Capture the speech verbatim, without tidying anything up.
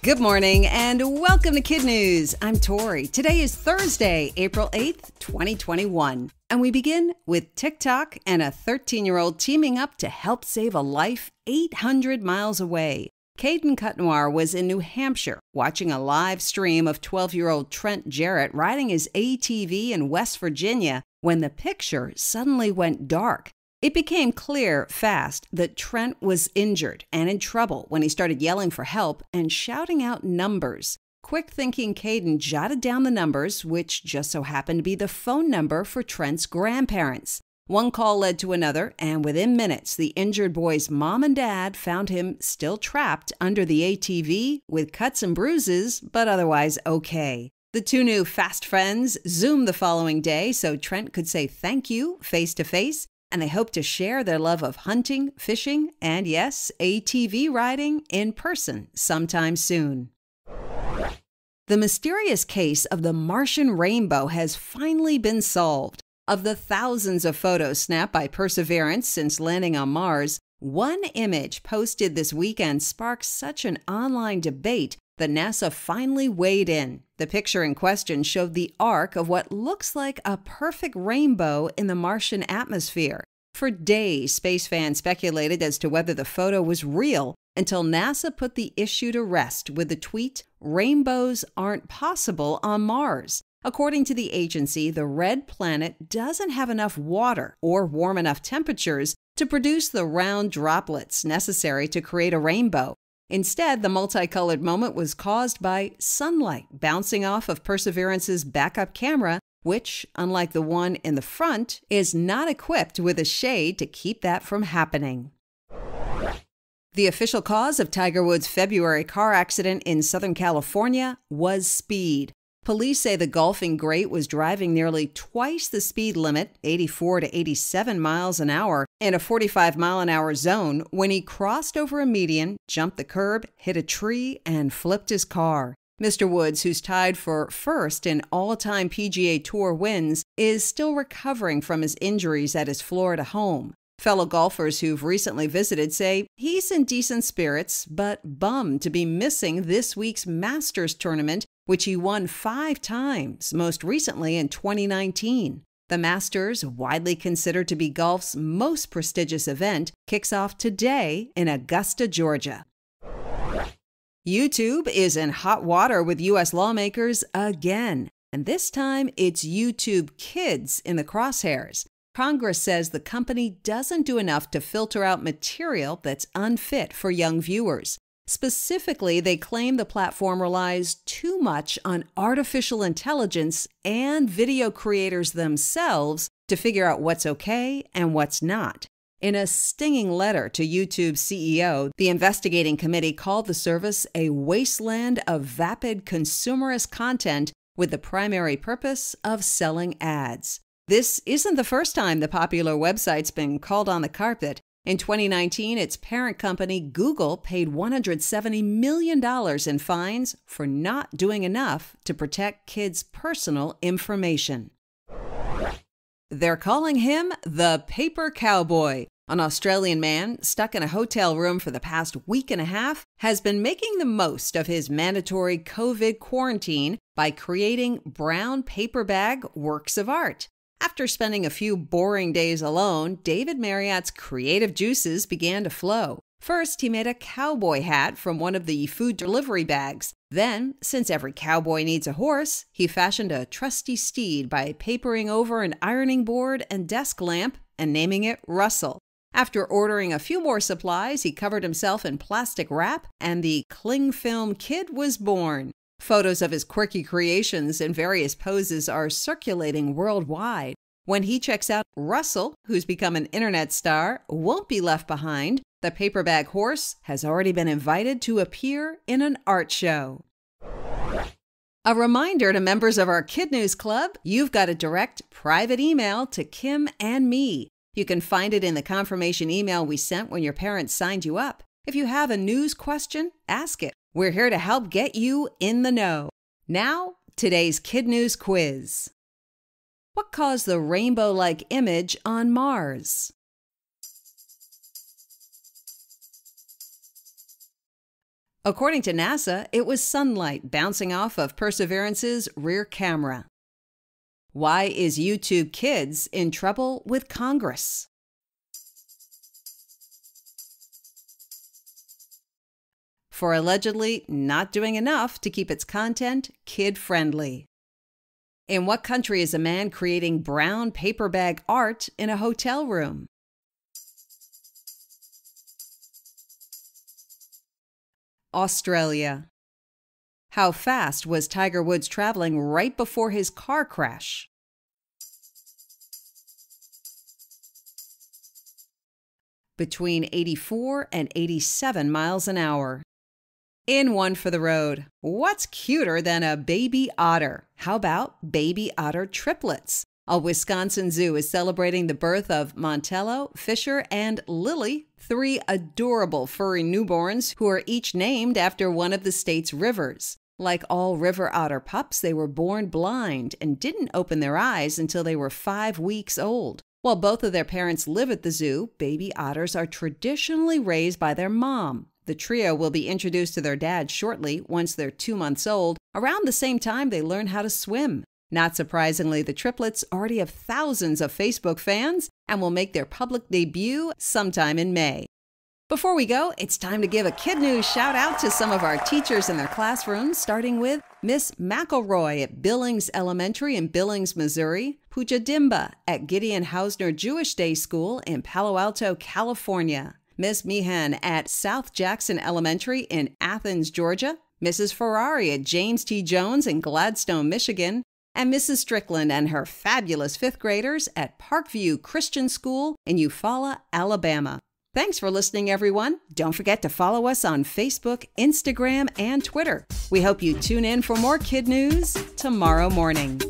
Good morning and welcome to KidNuz. I'm Tori. Today is Thursday, April eighth, twenty twenty-one. And we begin with TikTok and a thirteen-year-old teaming up to help save a life eight hundred miles away. Caden Cutnoir was in New Hampshire watching a live stream of twelve-year-old Trent Jarrett riding his A T V in West Virginia when the picture suddenly went dark. It became clear fast that Trent was injured and in trouble when he started yelling for help and shouting out numbers. Quick-thinking Caden jotted down the numbers, which just so happened to be the phone number for Trent's grandparents. One call led to another, and within minutes, the injured boy's mom and dad found him still trapped under the A T V with cuts and bruises, but otherwise okay. The two new fast friends Zoomed the following day so Trent could say thank you face-to-face, and they hope to share their love of hunting, fishing, and yes, A T V riding in person sometime soon. The mysterious case of the Martian rainbow has finally been solved. Of the thousands of photos snapped by Perseverance since landing on Mars, one image posted this weekend sparked such an online debate that NASA finally weighed in. The picture in question showed the arc of what looks like a perfect rainbow in the Martian atmosphere. For days, space fans speculated as to whether the photo was real until NASA put the issue to rest with the tweet, "Rainbows aren't possible on Mars." According to the agency, the red planet doesn't have enough water or warm enough temperatures to produce the round droplets necessary to create a rainbow. Instead, the multicolored moment was caused by sunlight bouncing off of Perseverance's backup camera, which, unlike the one in the front, is not equipped with a shade to keep that from happening. The official cause of Tiger Woods' February car accident in Southern California was speed. Police say the golfing great was driving nearly twice the speed limit, eighty-four to eighty-seven miles an hour, in a forty-five mile an hour zone when he crossed over a median, jumped the curb, hit a tree, and flipped his car. Mister Woods, who's tied for first in all-time P G A Tour wins, is still recovering from his injuries at his Florida home. Fellow golfers who've recently visited say he's in decent spirits, but bummed to be missing this week's Masters Tournament, which he won five times, most recently in twenty nineteen. The Masters, widely considered to be golf's most prestigious event, kicks off today in Augusta, Georgia. YouTube is in hot water with U S lawmakers again, and this time it's YouTube Kids in the crosshairs. Congress says the company doesn't do enough to filter out material that's unfit for young viewers. Specifically, they claim the platform relies too much on artificial intelligence and video creators themselves to figure out what's okay and what's not. In a stinging letter to YouTube C E O, the investigating committee called the service a wasteland of vapid consumerist content with the primary purpose of selling ads. This isn't the first time the popular website's been called on the carpet. In twenty nineteen, its parent company, Google, paid one hundred seventy million dollars in fines for not doing enough to protect kids' personal information. They're calling him the Paper Cowboy. An Australian man stuck in a hotel room for the past week and a half has been making the most of his mandatory COVID quarantine by creating brown paper bag works of art. After spending a few boring days alone, David Marriott's creative juices began to flow. First, he made a cowboy hat from one of the food delivery bags. Then, since every cowboy needs a horse, he fashioned a trusty steed by papering over an ironing board and desk lamp and naming it Russell. After ordering a few more supplies, he covered himself in plastic wrap, and the Clingfilm Kid was born. Photos of his quirky creations in various poses are circulating worldwide. When he checks out, Russell, who's become an internet star, won't be left behind. The paperback horse has already been invited to appear in an art show. A reminder to members of our KidNuz Club, you've got a direct private email to Kim and me. You can find it in the confirmation email we sent when your parents signed you up. If you have a news question, ask it. We're here to help get you in the know. Now, today's KidNuz quiz. What caused the rainbow-like image on Mars? According to NASA, it was sunlight bouncing off of Perseverance's rear camera. Why is YouTube Kids in trouble with Congress? For allegedly not doing enough to keep its content kid-friendly. In what country is a man creating brown paper bag art in a hotel room? Australia. How fast was Tiger Woods traveling right before his car crash? Between eighty-four and eighty-seven miles an hour. In one for the road. What's cuter than a baby otter? How about baby otter triplets? A Wisconsin zoo is celebrating the birth of Montello, Fisher, and Lily, three adorable furry newborns who are each named after one of the state's rivers. Like all river otter pups, they were born blind and didn't open their eyes until they were five weeks old. While both of their parents live at the zoo, baby otters are traditionally raised by their mom. The trio will be introduced to their dad shortly, once they're two months old, around the same time they learn how to swim. Not surprisingly, the triplets already have thousands of Facebook fans and will make their public debut sometime in May. Before we go, it's time to give a KidNuz shout out to some of our teachers in their classrooms, starting with Miss McElroy at Billings Elementary in Billings, Missouri, Puja Dimba at Gideon Hausner Jewish Day School in Palo Alto, California, Miss Meehan at South Jackson Elementary in Athens, Georgia, Missus Ferrari at James T. Jones in Gladstone, Michigan, and Missus Strickland and her fabulous fifth graders at Parkview Christian School in Eufaula, Alabama. Thanks for listening, everyone. Don't forget to follow us on Facebook, Instagram, and Twitter. We hope you tune in for more KidNuz tomorrow morning.